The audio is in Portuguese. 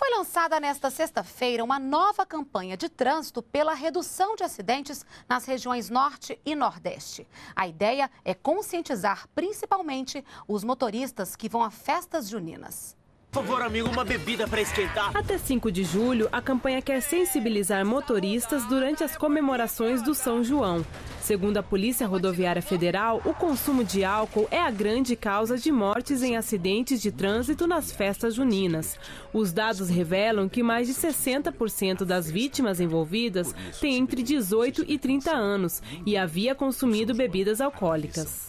Foi lançada nesta sexta-feira uma nova campanha de trânsito pela redução de acidentes nas regiões Norte e Nordeste. A ideia é conscientizar principalmente os motoristas que vão a festas juninas. Por favor, amigo, uma bebida para esquentar. Até 5 de julho, a campanha quer sensibilizar motoristas durante as comemorações do São João. Segundo a Polícia Rodoviária Federal, o consumo de álcool é a grande causa de mortes em acidentes de trânsito nas festas juninas. Os dados revelam que mais de 60% das vítimas envolvidas têm entre 18 e 30 anos e havia consumido bebidas alcoólicas.